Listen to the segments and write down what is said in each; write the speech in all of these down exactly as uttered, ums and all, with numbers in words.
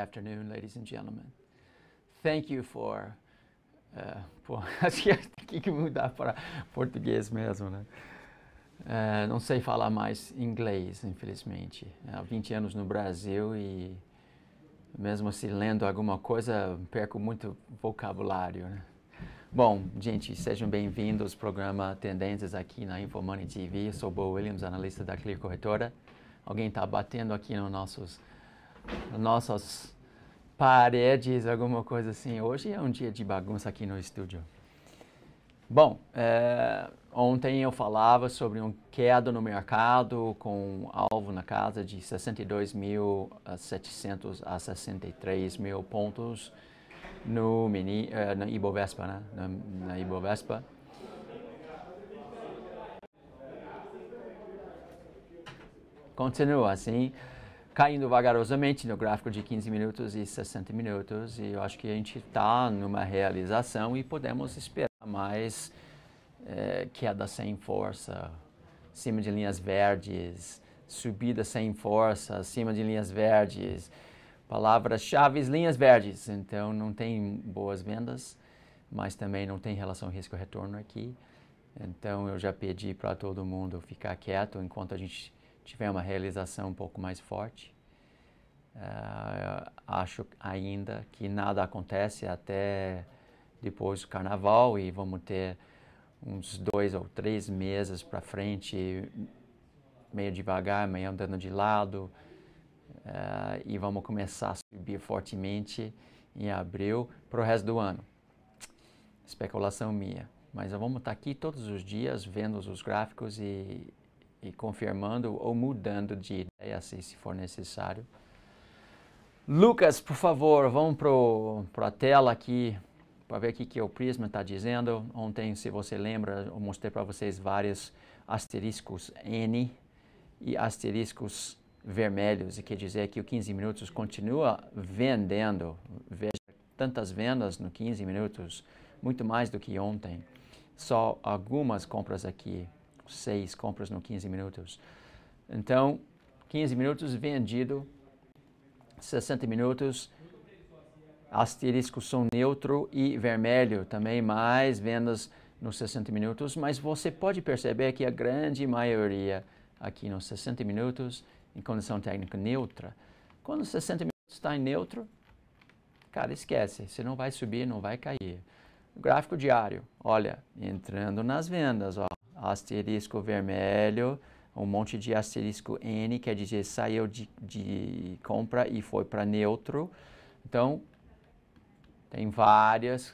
afternoon, ladies and gentlemen. Thank you for... Uh, pô, acho que tem que mudar para português mesmo, né? Uh, não sei falar mais inglês, infelizmente. Há vinte anos no Brasil e mesmo assim lendo alguma coisa, perco muito vocabulário, né? Bom, gente, sejam bem-vindos ao programa Tendências aqui na InfoMoney T V. Eu sou Bo Williams, analista da Clear Corretora. Alguém está batendo aqui nos nossos, nos nossos paredes, alguma coisa assim. Hoje é um dia de bagunça aqui no estúdio. Bom, é, ontem eu falava sobre um queda no mercado com um alvo na casa de sessenta e dois mil setecentos a sessenta e três mil pontos. No mini, uh, na Ibovespa, né? Na, na Ibovespa. Continua assim, caindo vagarosamente no gráfico de quinze minutos e sessenta minutos. E eu acho que a gente está numa realização e podemos esperar mais eh, queda sem força, cima de linhas verdes, subida sem força, cima de linhas verdes. Palavras-chave, linhas verdes, então não tem boas vendas, mas também não tem relação risco-retorno aqui. Então eu já pedi para todo mundo ficar quieto enquanto a gente tiver uma realização um pouco mais forte. Uh, acho ainda que nada acontece até depois do carnaval e vamos ter uns dois ou três meses para frente, meio devagar, meio andando de lado. Uh, e vamos começar a subir fortemente em abril para o resto do ano. Especulação minha. Mas vamos estar aqui todos os dias vendo os gráficos e, e confirmando ou mudando de ideia se, se for necessário. Lucas, por favor, vamos para a tela aqui para ver o que, que o Prisma está dizendo. Ontem, se você lembra, eu mostrei para vocês vários asteriscos N e asteriscos vermelhos, e quer dizer que o quinze minutos continua vendendo. Veja tantas vendas no quinze minutos, muito mais do que ontem. Só algumas compras aqui, seis compras no quinze minutos. Então, quinze minutos vendido, sessenta minutos, asterisco são neutro e vermelho, também mais vendas nos sessenta minutos, mas você pode perceber que a grande maioria aqui nos sessenta minutos em condição técnica neutra. Quando sessenta minutos está em neutro, cara, esquece, você não vai subir, não vai cair. O gráfico diário, olha, entrando nas vendas, ó, asterisco vermelho, um monte de asterisco N, quer dizer, saiu de, de compra e foi para neutro. Então, tem várias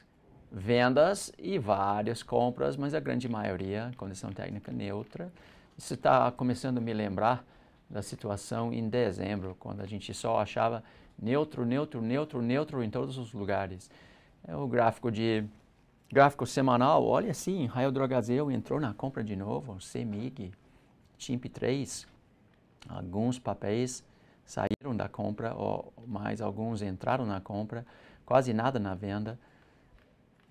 vendas e várias compras, mas a grande maioria, condição técnica neutra. Isso está começando a me lembrar da situação em dezembro, quando a gente só achava neutro, neutro, neutro, neutro em todos os lugares. É o gráfico de gráfico semanal, olha assim, RaiDrogasil entrou na compra de novo, C M I G, Timp três, alguns papéis saíram da compra, ou mais alguns entraram na compra, quase nada na venda.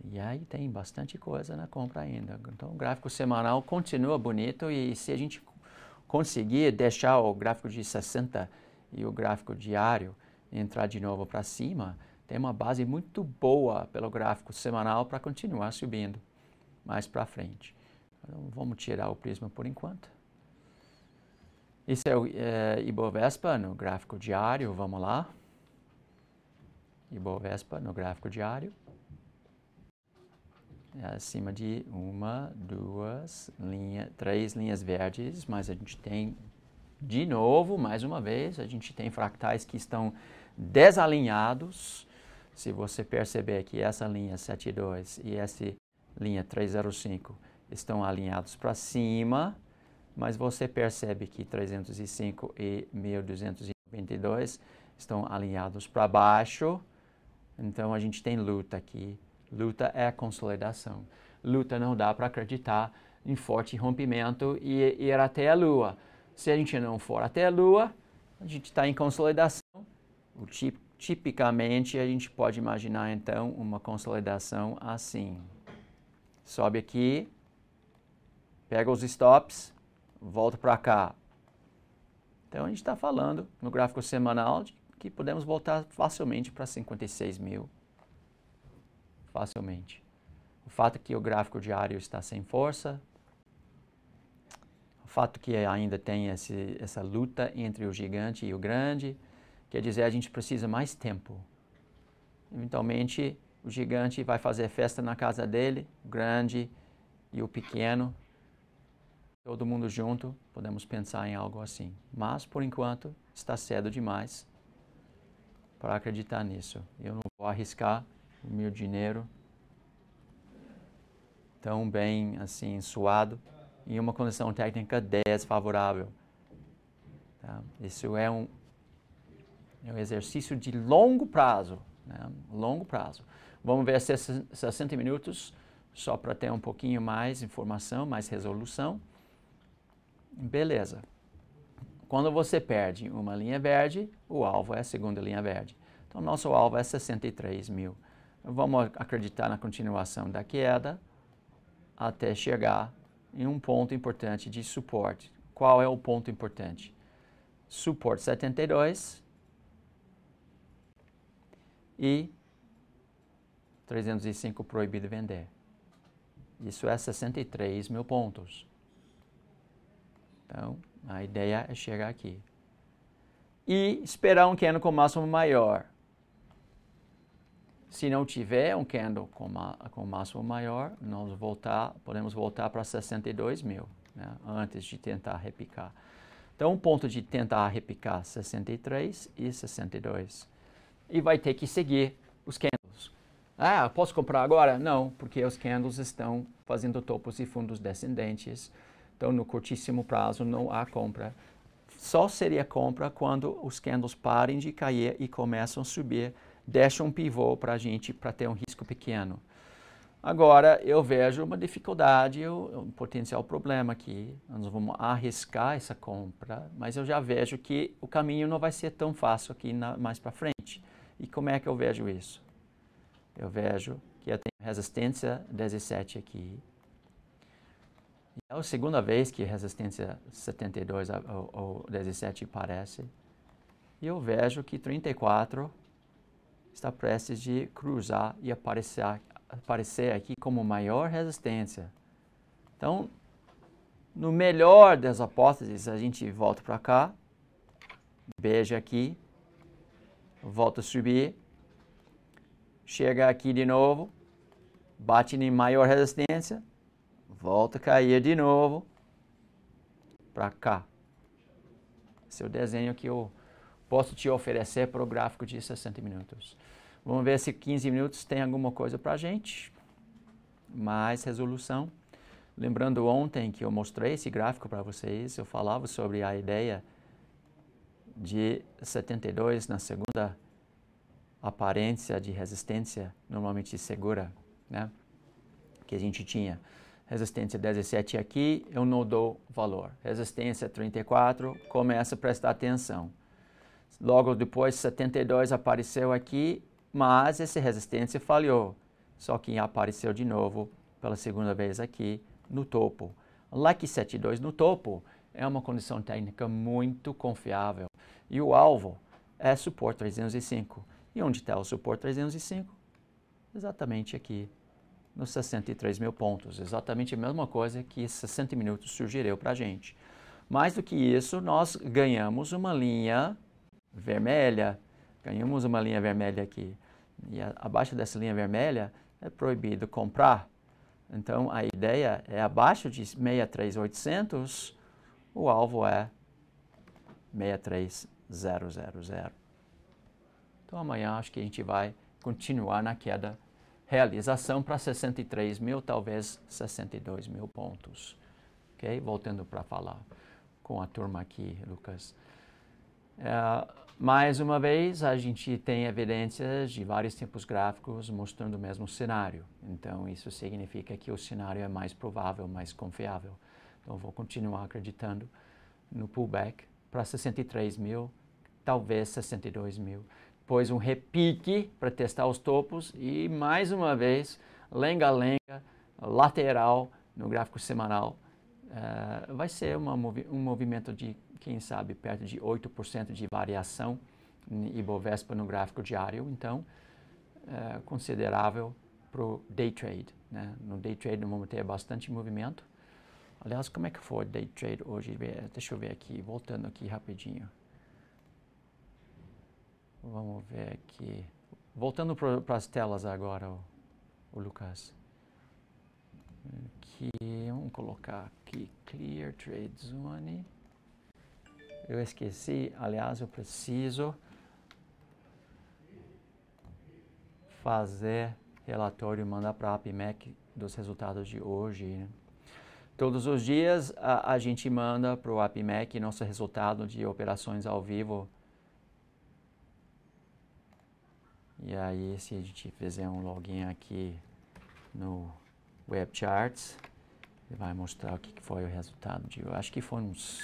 E aí tem bastante coisa na compra ainda. Então o gráfico semanal continua bonito e se a gente conseguir deixar o gráfico de sessenta e o gráfico diário entrar de novo para cima, tem uma base muito boa pelo gráfico semanal para continuar subindo mais para frente. Então, vamos tirar o Prisma por enquanto. Esse é o é, Ibovespa no gráfico diário, vamos lá. Ibovespa no gráfico diário. Acima de uma, duas, linha, três linhas verdes, mas a gente tem, de novo, mais uma vez, a gente tem fractais que estão desalinhados. Se você perceber que essa linha setenta e dois e essa linha trezentos e cinco estão alinhados para cima, mas você percebe que trezentos e cinco e mil duzentos e vinte e dois estão alinhados para baixo, então a gente tem luta aqui. Luta é consolidação. Luta não dá para acreditar em forte rompimento e ir até a lua. Se a gente não for até a lua, a gente está em consolidação. O tip, tipicamente, a gente pode imaginar, então, uma consolidação assim. Sobe aqui, pega os stops, volta para cá. Então, a gente está falando, no gráfico semanal, de que podemos voltar facilmente para cinquenta e seis mil, facilmente. O fato é que o gráfico diário está sem força, o fato é que ainda tem esse, essa luta entre o gigante e o grande, quer dizer, a gente precisa mais tempo. Eventualmente, o gigante vai fazer festa na casa dele, o grande e o pequeno, todo mundo junto, podemos pensar em algo assim. Mas, por enquanto, está cedo demais para acreditar nisso. Eu não vou arriscar o meu dinheiro tão bem, assim, suado, em uma condição técnica desfavorável. Tá? Isso é um, é um exercício de longo prazo, né? Longo prazo. Vamos ver sessenta minutos, só para ter um pouquinho mais informação, mais resolução. Beleza. Quando você perde uma linha verde, o alvo é a segunda linha verde. Então, nosso alvo é sessenta e três mil. Vamos acreditar na continuação da queda até chegar em um ponto importante de suporte. Qual é o ponto importante? Suporte setenta e dois e trezentos e cinco proibido vender. Isso é sessenta e três mil pontos. Então, a ideia é chegar aqui. E esperar um candle com máximo maior. Se não tiver um candle com, com máximo maior, nós voltar, podemos voltar para sessenta e dois mil, né, antes de tentar repicar. Então, o ponto de tentar repicar sessenta e três e sessenta e dois. E vai ter que seguir os candles. Ah, posso comprar agora? Não, porque os candles estão fazendo topos e fundos descendentes. Então, no curtíssimo prazo, não há compra. Só seria compra quando os candles parem de cair e começam a subir. Deixa um pivô para a gente, para ter um risco pequeno. Agora, eu vejo uma dificuldade, um potencial problema aqui. Nós vamos arriscar essa compra, mas eu já vejo que o caminho não vai ser tão fácil aqui na, mais para frente. E como é que eu vejo isso? Eu vejo que eu tenho resistência dezessete aqui. É a segunda vez que resistência setenta e dois ou dezessete aparece. E eu vejo que trinta e quatro está prestes de cruzar e aparecer, aparecer aqui como maior resistência. Então, no melhor das hipóteses, a gente volta para cá, beija aqui, volta a subir, chega aqui de novo, bate em maior resistência, volta a cair de novo para cá. Esse é o desenho que eu posso te oferecer para o gráfico de sessenta minutos. Vamos ver se quinze minutos tem alguma coisa para a gente. Mais resolução. Lembrando ontem que eu mostrei esse gráfico para vocês, eu falava sobre a ideia de setenta e dois na segunda aparência de resistência, normalmente segura, né? Que a gente tinha. Resistência dezessete aqui, eu não dou valor. Resistência trinta e quatro, começa a prestar atenção. Logo depois, setenta e dois apareceu aqui, mas essa resistência falhou. Só que apareceu de novo, pela segunda vez aqui, no topo. Like setenta e dois no topo é uma condição técnica muito confiável. E o alvo é suporte trezentos e cinco. E onde está o suporte trezentos e cinco? Exatamente aqui. Nos sessenta e três mil pontos, exatamente a mesma coisa que sessenta minutos sugeriu para a gente. Mais do que isso, nós ganhamos uma linha vermelha, ganhamos uma linha vermelha aqui. E a, abaixo dessa linha vermelha é proibido comprar. Então, a ideia é abaixo de sessenta e três mil e oitocentos, o alvo é sessenta e três mil. Então, amanhã acho que a gente vai continuar na queda. Realização para sessenta e três mil, talvez sessenta e dois mil pontos. Ok? Voltando para falar com a turma aqui, Lucas. É, mais uma vez, a gente tem evidências de vários tipos gráficos mostrando o mesmo cenário. Então, isso significa que o cenário é mais provável, mais confiável. Então, vou continuar acreditando no pullback para sessenta e três mil, talvez sessenta e dois mil. Depois um repique para testar os topos e, mais uma vez, lenga-lenga, lateral no gráfico semanal. Uh, vai ser uma, um movimento de, quem sabe, perto de oito por cento de variação Ibovespa no gráfico diário, então é considerável para o day trade, né? No day trade nós vamos ter bastante movimento. Aliás, como é que foi o day trade hoje? Deixa eu ver aqui, voltando aqui rapidinho. Vamos ver aqui. Voltando para as telas agora, o, o Lucas. Aqui, vamos colocar aqui Clear Trade Zone. Eu esqueci, aliás, eu preciso fazer relatório e mandar para a A P M E C dos resultados de hoje, né? Todos os dias a, a gente manda para o A P M E C nosso resultado de operações ao vivo. E aí, se a gente fizer um login aqui no Web Charts, ele vai mostrar o que foi o resultado de hoje. Acho que foi uns...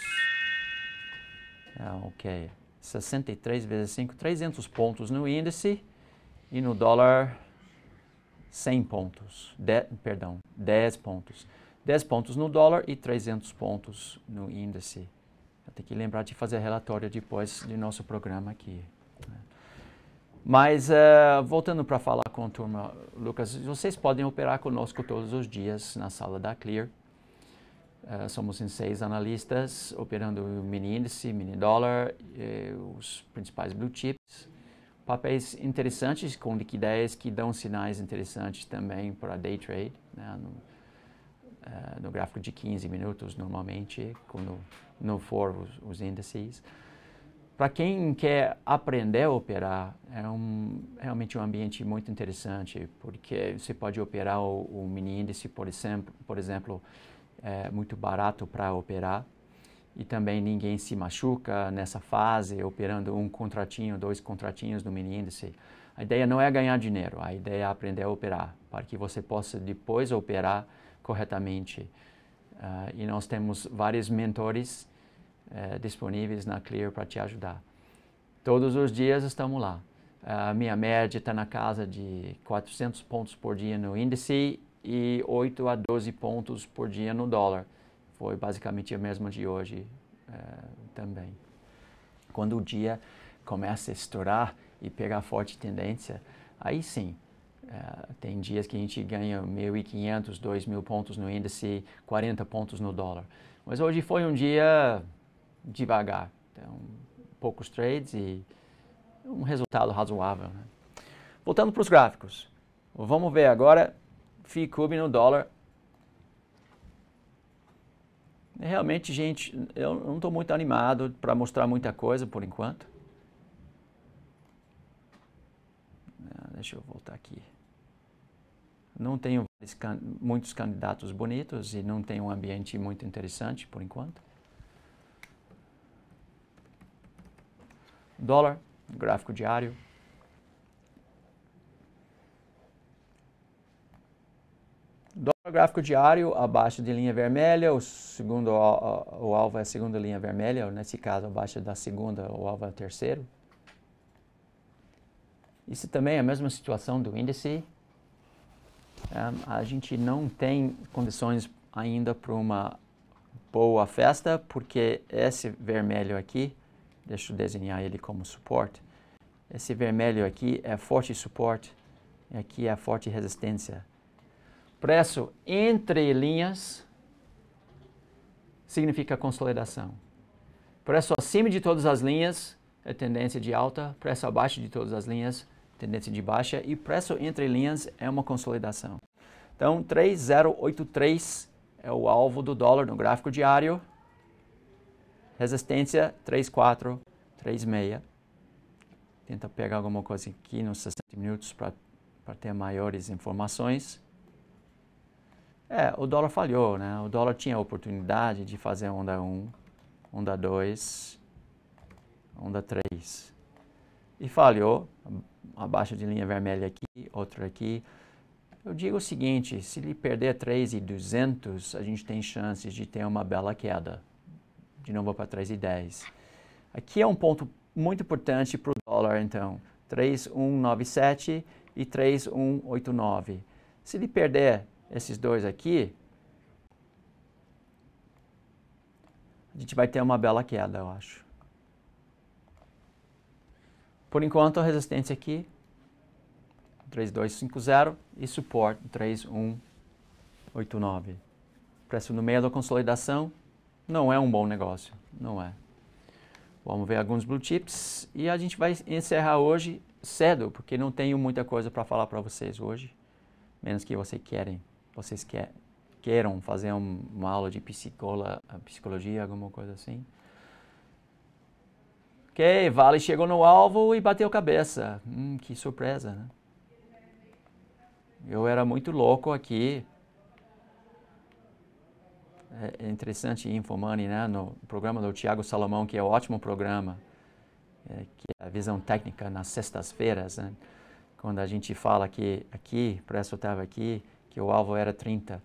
Ah, ok. sessenta e três vezes cinco, trezentos pontos no índice e no dólar cem pontos. De, perdão, dez pontos. dez pontos no dólar e trezentos pontos no índice. Eu tenho que lembrar de fazer relatório depois de nosso programa aqui. Mas, uh, voltando para falar com a turma, Lucas, vocês podem operar conosco todos os dias na sala da Clear. Uh, somos em seis analistas, operando o mini índice, mini dólar, eh, os principais blue chips. Papéis interessantes, com liquidez, que dão sinais interessantes também para day trade, né? No, uh, no gráfico de quinze minutos, normalmente, quando não for os, os índices. Para quem quer aprender a operar, é um, realmente um ambiente muito interessante, porque você pode operar o, o mini índice, por exemplo, por exemplo é muito barato para operar, e também ninguém se machuca nessa fase, operando um contratinho, dois contratinhos no mini índice. A ideia não é ganhar dinheiro, a ideia é aprender a operar, para que você possa depois operar corretamente. Uh, e nós temos vários mentores É, disponíveis na Clear para te ajudar. Todos os dias estamos lá. A minha média está na casa de quatrocentos pontos por dia no índice e oito a doze pontos por dia no dólar. Foi basicamente a mesma de hoje é, também. Quando o dia começa a estourar e pegar forte tendência, aí sim, é, tem dias que a gente ganha mil e quinhentos, dois mil pontos no índice, quarenta pontos no dólar. Mas hoje foi um dia devagar, então poucos trades e um resultado razoável, né? Voltando para os gráficos, vamos ver agora PhiCube no dólar. Realmente, gente, eu não estou muito animado para mostrar muita coisa por enquanto. Deixa eu voltar aqui. Não tenho muitos candidatos bonitos e não tem um ambiente muito interessante por enquanto. Dólar, gráfico diário. Dólar, gráfico diário, abaixo de linha vermelha, o, segundo, o alvo é a segunda linha vermelha, nesse caso abaixo da segunda, o alvo é o terceiro. Isso também é a mesma situação do índice. Um, a gente não tem condições ainda para uma boa festa, porque esse vermelho aqui, deixa eu desenhar ele como suporte. Esse vermelho aqui é forte suporte, aqui é forte resistência. Preço entre linhas significa consolidação. Preço acima de todas as linhas é tendência de alta, preço abaixo de todas as linhas tendência de baixa e preço entre linhas é uma consolidação. Então, três zero oito três é o alvo do dólar no gráfico diário. Resistência três quatro, três seis. Tenta pegar alguma coisa aqui nos sessenta minutos para ter maiores informações. É, o dólar falhou, né? O dólar tinha a oportunidade de fazer onda um, onda dois, onda três. E falhou, abaixo de linha vermelha aqui, outra aqui. Eu digo o seguinte, se ele perder três e duzentos, a gente tem chances de ter uma bela queda. De novo para três e dez. Aqui é um ponto muito importante para o dólar, então. três um nove sete e três um oito nove. Se ele perder esses dois aqui, a gente vai ter uma bela queda, eu acho. Por enquanto, a resistência aqui, três dois cinco zero e suporte três um oito nove. Preço no meio da consolidação, não é um bom negócio, não é. Vamos ver alguns blue chips e a gente vai encerrar hoje cedo, porque não tenho muita coisa para falar para vocês hoje, menos que vocês querem, vocês quer, queiram fazer um, uma aula de psicola, psicologia, alguma coisa assim. Ok, Vale chegou no alvo e bateu cabeça. Hum, que surpresa, né? Eu era muito louco aqui. É interessante InfoMoney, né? No programa do Tiago Salomão, que é um ótimo programa, é, que é a visão técnica nas sextas-feiras, né? Quando a gente fala que aqui, o preço estava aqui, que o alvo era trinta.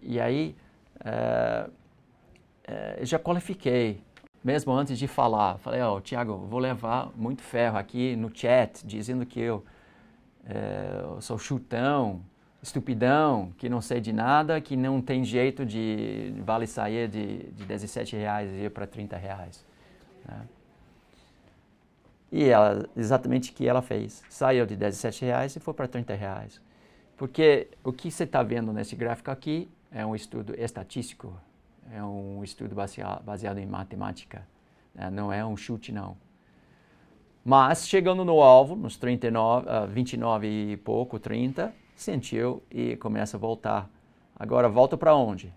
E, e aí, é, é, já qualifiquei, mesmo antes de falar. Falei, ó, oh, Tiago, vou levar muito ferro aqui no chat, dizendo que eu, é, eu sou chutão, estupidão, que não sei de nada, que não tem jeito de Vale sair de, de dezessete reais e ir para trinta reais. Né? E ela, exatamente o que ela fez. Saiu de dezessete reais e foi para trinta reais. Porque o que você está vendo nesse gráfico aqui é um estudo estatístico, é um estudo baseado, baseado em matemática, né? Não é um chute, não. Mas, chegando no alvo, nos trinta e nove, vinte e nove e pouco, trinta, sentiu e começa a voltar. Agora, volta para onde?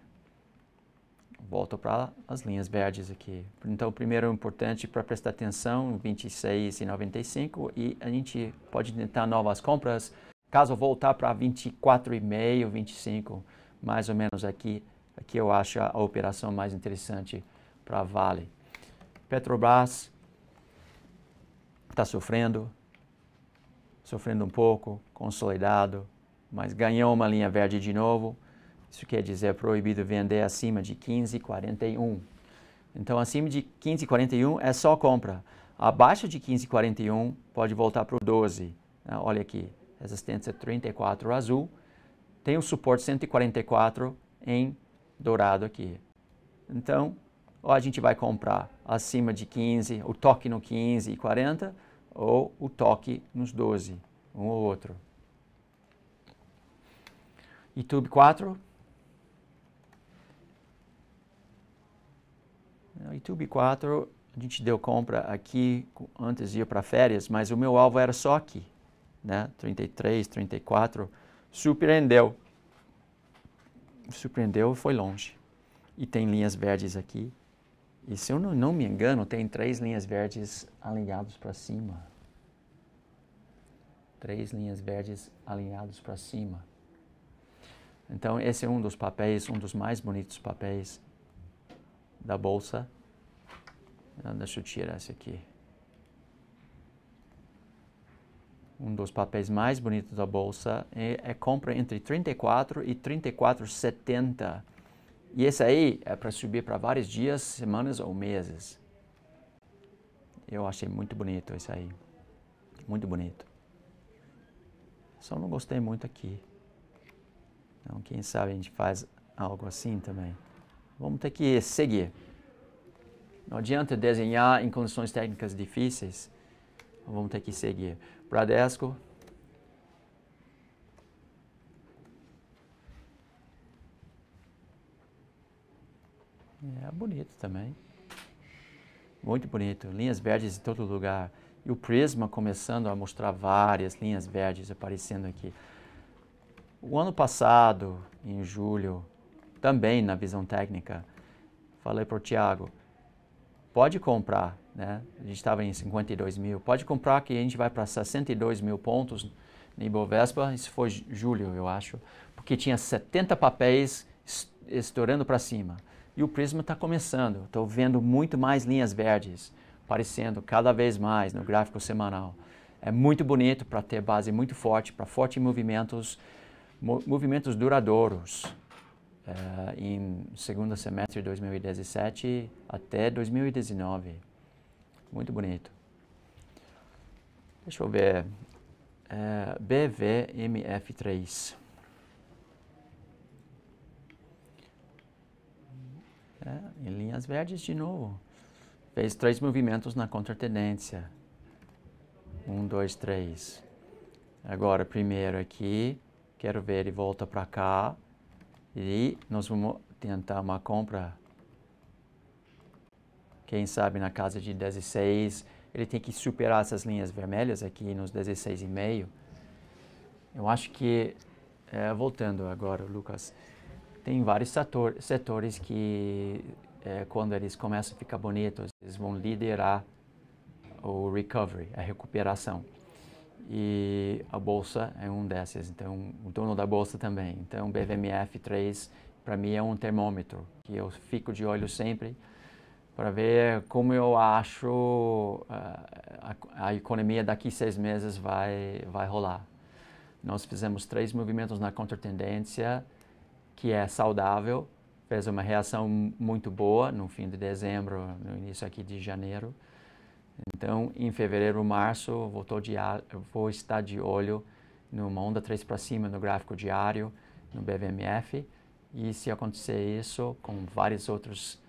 Volta para as linhas verdes aqui. Então, primeiro é importante para prestar atenção, vinte e seis e noventa e cinco, e a gente pode tentar novas compras, caso voltar para vinte e quatro e meio, vinte e cinco, mais ou menos aqui, aqui eu acho a operação mais interessante para Vale. Petrobras está sofrendo, sofrendo um pouco, consolidado, mas ganhou uma linha verde de novo. Isso quer dizer proibido vender acima de quinze e quarenta e um. Então, acima de quinze e quarenta e um é só compra. Abaixo de quinze e quarenta e um pode voltar para o doze. Olha aqui, resistência trinta e quatro azul. Tem o suporte cento e quarenta e quatro em dourado aqui. Então, ou a gente vai comprar acima de quinze, o toque no quinze e quarenta, ou o toque nos doze, um ou outro. YouTube quatro. YouTube quatro, a gente deu compra aqui antes de ir para férias, mas o meu alvo era só aqui, né? trinta e três, trinta e quatro, surpreendeu. Surpreendeu e foi longe. E tem linhas verdes aqui. E se eu não, não me engano, tem três linhas verdes alinhadas para cima. Três linhas verdes alinhadas para cima. Então, esse é um dos papéis, um dos mais bonitos papéis da Bolsa. Deixa eu tirar esse aqui. Um dos papéis mais bonitos da Bolsa é, é compra entre trinta e quatro e trinta e quatro e setenta. E esse aí é para subir para vários dias, semanas ou meses. Eu achei muito bonito esse aí. Muito bonito. Só não gostei muito aqui. Então, quem sabe a gente faz algo assim também. Vamos ter que seguir. Não adianta desenhar em condições técnicas difíceis. Vamos ter que seguir. Bradesco. É bonito também. Muito bonito. Linhas verdes em todo lugar. E o Prisma começando a mostrar várias linhas verdes aparecendo aqui. O ano passado, em julho, também na visão técnica, falei para o Tiago, pode comprar, né? A gente estava em cinquenta e dois mil, pode comprar que a gente vai para sessenta e dois mil pontos no Ibovespa, isso foi julho, eu acho, porque tinha setenta papéis estourando para cima. E o Prisma está começando, estou vendo muito mais linhas verdes aparecendo cada vez mais no gráfico semanal. É muito bonito para ter base muito forte, para fortes movimentos, movimentos duradouros uh, em segundo semestre de dois mil e dezessete até dois mil e dezenove. Muito bonito. Deixa eu ver. Uh, B V M F três. É, em linhas verdes de novo. Fez três movimentos na contratendência. Um, dois, três. Agora, primeiro aqui, quero ver ele volta para cá. E nós vamos tentar uma compra, quem sabe na casa de dezesseis. Ele tem que superar essas linhas vermelhas aqui nos dezesseis e meio. Eu acho que, é, voltando agora, Lucas, tem vários setor, setores que, é, quando eles começam a ficar bonitos, eles vão liderar o recovery, a recuperação. E a Bolsa é um desses, então o dono da Bolsa também. Então o B V M F três, para mim, é um termômetro, que eu fico de olho sempre para ver como eu acho uh, a, a economia daqui seis meses vai, vai rolar. Nós fizemos três movimentos na contratendência, que é saudável, fez uma reação muito boa no fim de dezembro, no início aqui de janeiro. Então, em fevereiro, março, voltou de, vou estar de olho numa onda três para cima no gráfico diário, no B V M F. E se acontecer isso, com vários outros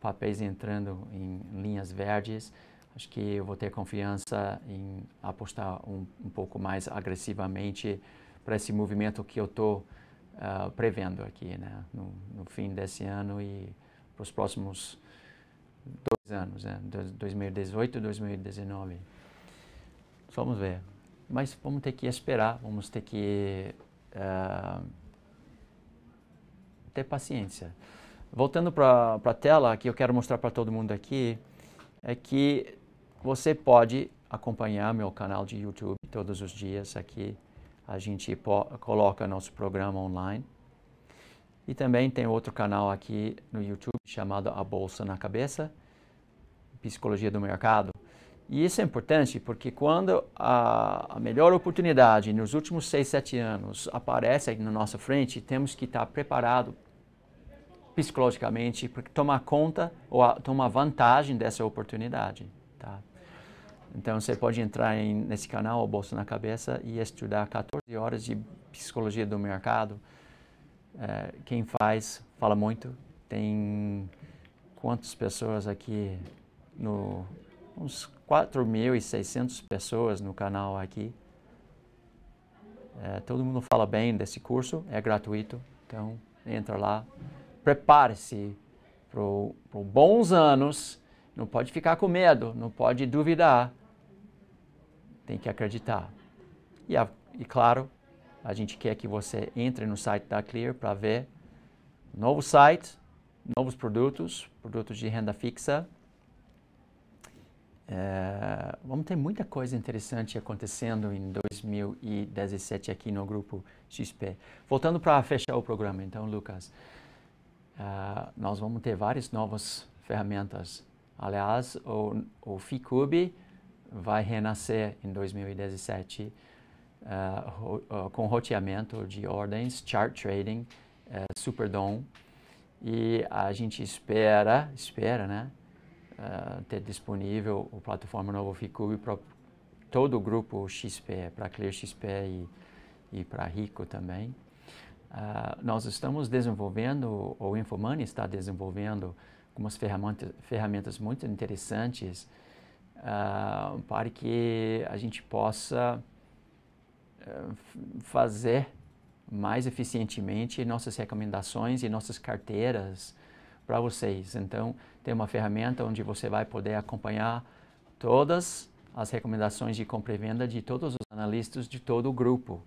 papéis entrando em linhas verdes, acho que eu vou ter confiança em apostar um, um pouco mais agressivamente para esse movimento que eu estou uh, prevendo aqui, né? No, no fim desse ano e para os próximos dois anos, né? dois mil e dezoito e dois mil e dezenove. Vamos ver. Mas vamos ter que esperar, vamos ter que uh, ter paciência. Voltando para a tela, que eu quero mostrar para todo mundo aqui, é que você pode acompanhar meu canal de YouTube todos os dias aqui. A gente coloca nosso programa online. E também tem outro canal aqui no YouTube chamado A Bolsa na Cabeça, Psicologia do Mercado. E isso é importante porque quando a, a melhor oportunidade nos últimos seis, sete anos aparece aqui na nossa frente, temos que estar preparado psicologicamente para tomar conta ou a, tomar vantagem dessa oportunidade. Tá? Então você pode entrar em, nesse canal A Bolsa na Cabeça e estudar quatorze horas de Psicologia do Mercado. É, quem faz, fala muito. Tem quantas pessoas aqui no... Uns quatro mil e seiscentas pessoas no canal aqui. É, todo mundo fala bem desse curso, é gratuito. Então, entra lá. Prepare-se para bons anos. Não pode ficar com medo, não pode duvidar. Tem que acreditar. E, a, e claro, a gente quer que você entre no site da Clear para ver novo site, novos produtos, produtos de renda fixa. É, vamos ter muita coisa interessante acontecendo em dois mil e dezessete aqui no grupo X P. Voltando para fechar o programa, então, Lucas, uh, nós vamos ter várias novas ferramentas. Aliás, o, o PhiCube vai renascer em dois mil e dezessete uh, ro, uh, com roteamento de ordens, chart trading, uh, Superdom, e a gente espera, espera, né? Uh, ter disponível a plataforma Novo PhiCube para todo o grupo X P, para Clear X P e, e para Rico também. Uh, nós estamos desenvolvendo, o InfoMoney está desenvolvendo algumas ferramentas, ferramentas muito interessantes uh, para que a gente possa uh, fazer mais eficientemente nossas recomendações e nossas carteiras para vocês. Então, tem uma ferramenta onde você vai poder acompanhar todas as recomendações de compra e venda de todos os analistas de todo o grupo.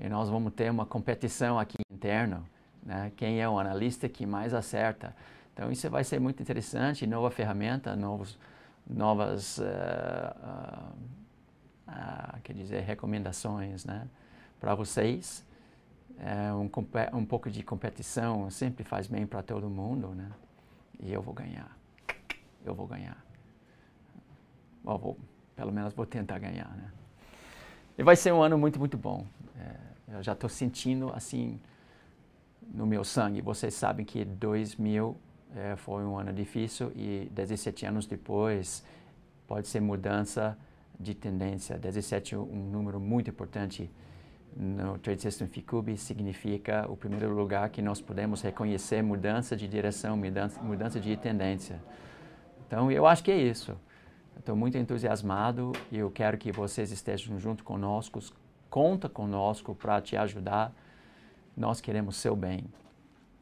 E nós vamos ter uma competição aqui interna, né? Quem é o analista que mais acerta. Então, isso vai ser muito interessante, nova ferramenta, novos, novas, uh, uh, uh, quer dizer, recomendações, né? Para vocês. É um, um pouco de competição sempre faz bem para todo mundo, né? E eu vou ganhar. Eu vou ganhar. Bom, vou, pelo menos vou tentar ganhar, né? E vai ser um ano muito, muito bom. É, eu já estou sentindo, assim, no meu sangue. Vocês sabem que dois mil é, foi um ano difícil e dezessete anos depois pode ser mudança de tendência. dezessete é um número muito importante. No Trade System PhiCube significa o primeiro lugar que nós podemos reconhecer mudança de direção, mudança, mudança de tendência. Então, eu acho que é isso. Estou muito entusiasmado e eu quero que vocês estejam junto conosco. Conta conosco para te ajudar. Nós queremos seu bem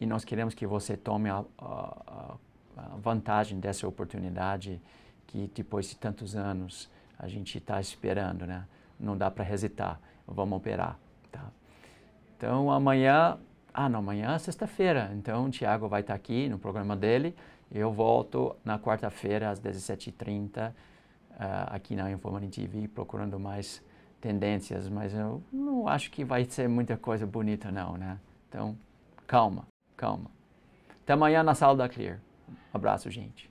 e nós queremos que você tome a, a, a vantagem dessa oportunidade que depois de tantos anos a gente está esperando, né? Não dá para hesitar, vamos operar, tá? Então amanhã, ah não, amanhã é sexta-feira, então o Tiago vai estar aqui no programa dele, eu volto na quarta-feira às dezessete e trinta uh, aqui na InfoMoney T V procurando mais tendências, mas eu não acho que vai ser muita coisa bonita não, né? Então calma, calma. Até amanhã na sala da Clear. Um abraço, gente.